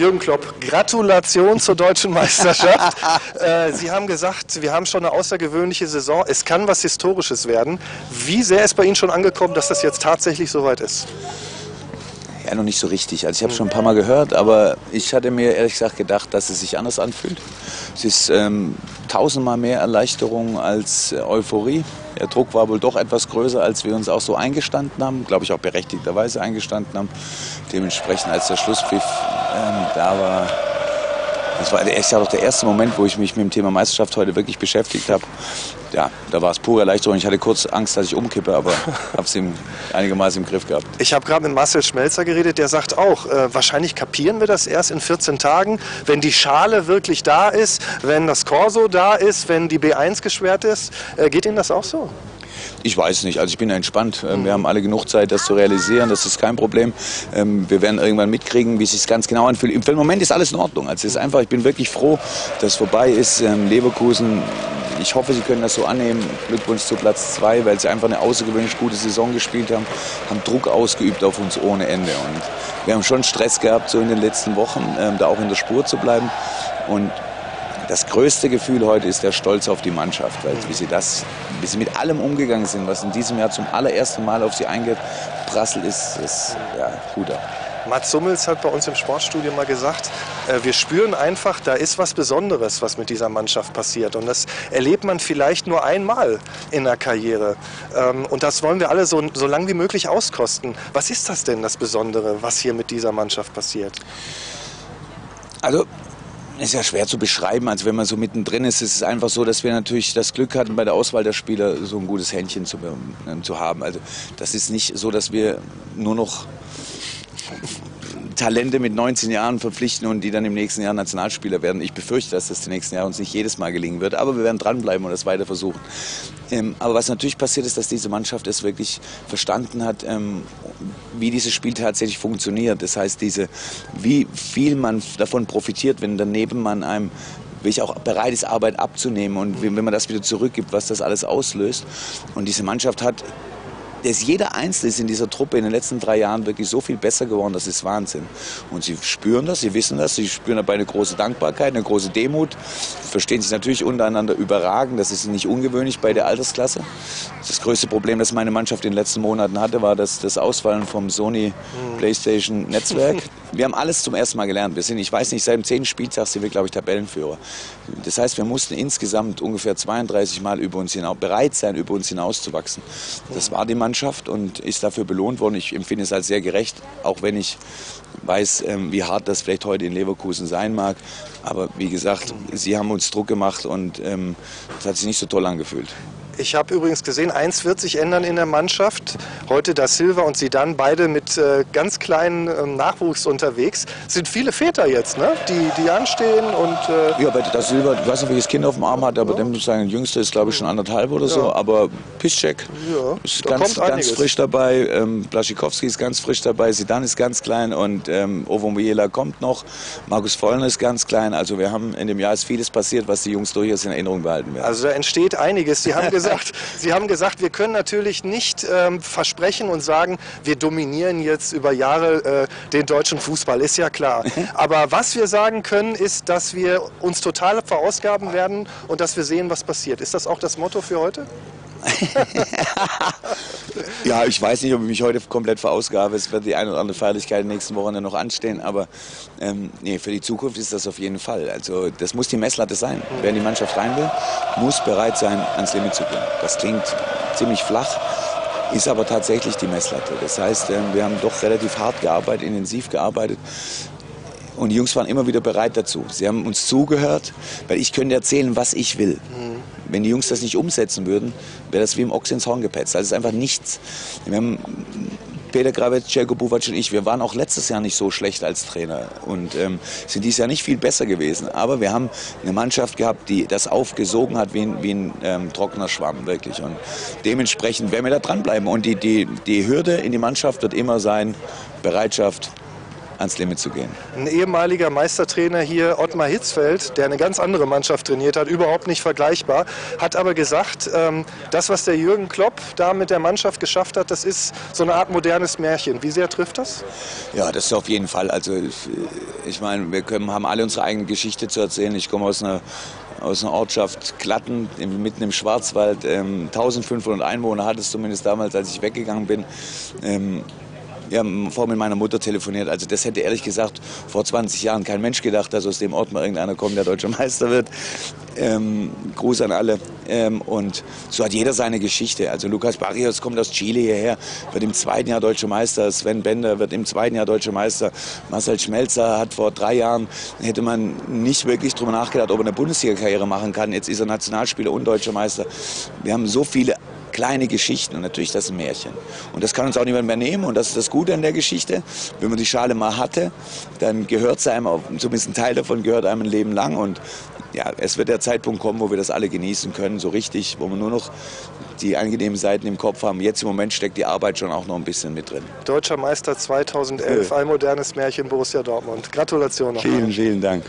Jürgen Klopp, Gratulation zur deutschen Meisterschaft. Sie haben gesagt, wir haben schon eine außergewöhnliche Saison. Es kann was Historisches werden. Wie sehr ist bei Ihnen schon angekommen, dass das jetzt tatsächlich soweit ist? Ja, noch nicht so richtig. Also ich habe es schon ein paar Mal gehört, aber ich hatte mir ehrlich gesagt gedacht, dass es sich anders anfühlt. Es ist tausendmal mehr Erleichterung als Euphorie. Der Druck war wohl doch etwas größer, als wir uns auch so eingestanden haben. Glaube ich auch berechtigterweise eingestanden haben. Dementsprechend, als der Schlusspfiff da war, das war echt auch der erste Moment, wo ich mich mit dem Thema Meisterschaft heute wirklich beschäftigt habe. Ja, da war es pure Erleichterung. Ich hatte kurz Angst, dass ich umkippe, aber habe es einigermaßen im Griff gehabt. Ich habe gerade mit Marcel Schmelzer geredet, der sagt auch, wahrscheinlich kapieren wir das erst in 14 Tagen, wenn die Schale wirklich da ist, wenn das Corso da ist, wenn die B1 geschwert ist. Geht Ihnen das auch so? Ich weiß nicht, also ich bin entspannt. Wir haben alle genug Zeit, das zu realisieren, das ist kein Problem. Wir werden irgendwann mitkriegen, wie es sich ganz genau anfühlt. Im Moment ist alles in Ordnung. Also es ist einfach, ich bin wirklich froh, dass es vorbei ist. Leverkusen, ich hoffe, Sie können das so annehmen. Glückwunsch zu Platz 2, weil Sie einfach eine außergewöhnlich gute Saison gespielt haben, haben Druck ausgeübt auf uns ohne Ende. Und wir haben schon Stress gehabt, so in den letzten Wochen, da auch in der Spur zu bleiben. Und das größte Gefühl heute ist der Stolz auf die Mannschaft, weil wie sie mit allem umgegangen sind, was in diesem Jahr zum allerersten Mal auf sie eingeprasselt ist, ist ja gut. Mats Hummels hat bei uns im Sportstudio mal gesagt, wir spüren einfach, da ist was Besonderes, was mit dieser Mannschaft passiert. Und das erlebt man vielleicht nur einmal in der Karriere. Und das wollen wir alle so lang wie möglich auskosten. Was ist das denn, das Besondere, was hier mit dieser Mannschaft passiert? Also, ist ja schwer zu beschreiben, also wenn man so mittendrin ist, ist es einfach so, dass wir natürlich das Glück hatten, bei der Auswahl der Spieler so ein gutes Händchen zu haben. Also das ist nicht so, dass wir nur noch Talente mit 19 Jahren verpflichten und die dann im nächsten Jahr Nationalspieler werden. Ich befürchte, dass das die nächsten Jahre uns nicht jedes Mal gelingen wird, aber wir werden dranbleiben und das weiter versuchen. Aber was natürlich passiert ist, dass diese Mannschaft es wirklich verstanden hat, wie dieses Spiel tatsächlich funktioniert. Das heißt, wie viel man davon profitiert, wenn daneben man einem wirklich auch bereit ist, Arbeit abzunehmen und wenn man das wieder zurückgibt, was das alles auslöst. Und diese Mannschaft hat... Jeder Einzelne ist in dieser Truppe in den letzten 3 Jahren wirklich so viel besser geworden, das ist Wahnsinn. Und sie spüren das, sie wissen das, sie spüren dabei eine große Dankbarkeit, eine große Demut. Verstehen sich natürlich untereinander überragend, das ist nicht ungewöhnlich bei der Altersklasse. Das größte Problem, das meine Mannschaft in den letzten Monaten hatte, war das Ausfallen vom Sony Playstation Netzwerk. Wir haben alles zum ersten Mal gelernt. Wir sind, ich weiß nicht, seit dem 10. Spieltag sind wir, glaube ich, Tabellenführer. Das heißt, wir mussten insgesamt ungefähr 32 Mal bereit sein, über uns hinauszuwachsen. Das war die Mannschaft und ist dafür belohnt worden. Ich empfinde es als sehr gerecht, auch wenn ich weiß, wie hart das vielleicht heute in Leverkusen sein mag. Aber wie gesagt, sie haben uns Druck gemacht und das hat sich nicht so toll angefühlt. Ich habe übrigens gesehen, eins wird sich ändern in der Mannschaft. Heute Da Silva und Sidan, beide mit ganz kleinen Nachwuchs unterwegs. Es sind viele Väter jetzt, ne? die anstehen und... Ja, bei Da Silva, ich weiß nicht, welches Kind auf dem Arm hat, aber dem sozusagen der Jüngste ist, glaube ich, schon 1,5 oder so. Ja. Aber Piszczek ist ganz frisch dabei, Blaschikowski ist ganz frisch dabei, Sidan ist ganz klein und Ovo Miela kommt noch, Markus Vollner ist ganz klein. Also wir haben in dem Jahr ist vieles passiert, was die Jungs durchaus in Erinnerung behalten werden. Also da entsteht einiges. Sie haben gesagt, wir können natürlich nicht versprechen und sagen, wir dominieren jetzt über Jahre den deutschen Fußball, ist ja klar. Aber was wir sagen können, ist, dass wir uns total verausgaben werden und dass wir sehen, was passiert. Ist das auch das Motto für heute? Ja, ich weiß nicht, ob ich mich heute komplett verausgabe. Es wird die eine oder andere Feierlichkeit in den nächsten Wochen noch anstehen. Aber nee, für die Zukunft ist das auf jeden Fall. Also das muss die Messlatte sein. Wer in die Mannschaft rein will, muss bereit sein, ans Limit zu gehen. Das klingt ziemlich flach, ist aber tatsächlich die Messlatte. Das heißt, wir haben doch relativ hart gearbeitet, intensiv gearbeitet. Und die Jungs waren immer wieder bereit dazu. Sie haben uns zugehört, weil ich könnte erzählen, was ich will. Wenn die Jungs das nicht umsetzen würden, wäre das wie im Ochs ins Horn gepetzt. Das ist einfach nichts. Wir haben Peter Krawietz, Zeljko Buvac und ich, wir waren auch letztes Jahr nicht so schlecht als Trainer und sind dieses Jahr nicht viel besser gewesen. Aber wir haben eine Mannschaft gehabt, die das aufgesogen hat wie ein trockener Schwamm, wirklich. Und dementsprechend werden wir da dranbleiben. Und die Hürde in die Mannschaft wird immer sein, Bereitschaft, ans Limit zu gehen. Ein ehemaliger Meistertrainer hier, Ottmar Hitzfeld, der eine ganz andere Mannschaft trainiert hat, überhaupt nicht vergleichbar, hat aber gesagt, das, was der Jürgen Klopp da mit der Mannschaft geschafft hat, das ist so eine Art modernes Märchen. Wie sehr trifft das? Ja, das ist auf jeden Fall. Also ich meine, wir haben alle unsere eigene Geschichte zu erzählen. Ich komme aus einer Ortschaft Glatten, mitten im Schwarzwald. 1500 Einwohner hatte es zumindest damals, als ich weggegangen bin. Ja, vor mit meiner Mutter telefoniert. Also das hätte ehrlich gesagt vor 20 Jahren kein Mensch gedacht, dass aus dem Ort mal irgendeiner kommt, der deutscher Meister wird. Gruß an alle. Und so hat jeder seine Geschichte. Also Lukas Barrios kommt aus Chile hierher, wird im zweiten Jahr deutscher Meister. Sven Bender wird im zweiten Jahr deutscher Meister. Marcel Schmelzer hat vor 3 Jahren, hätte man nicht wirklich drüber nachgedacht, ob er eine Bundesliga-Karriere machen kann. Jetzt ist er Nationalspieler und deutscher Meister. Wir haben so viele kleine Geschichten und natürlich das ist ein Märchen. Und das kann uns auch niemand mehr nehmen und das ist das Gute an der Geschichte. Wenn man die Schale mal hatte, dann gehört sie einem, zumindest ein Teil davon gehört einem ein Leben lang. Und ja, es wird der Zeitpunkt kommen, wo wir das alle genießen können, so richtig, wo wir nur noch die angenehmen Seiten im Kopf haben. Jetzt im Moment steckt die Arbeit schon auch noch ein bisschen mit drin. Deutscher Meister 2011, ein modernes Märchen, Borussia Dortmund. Gratulation nochmal. Vielen Dank.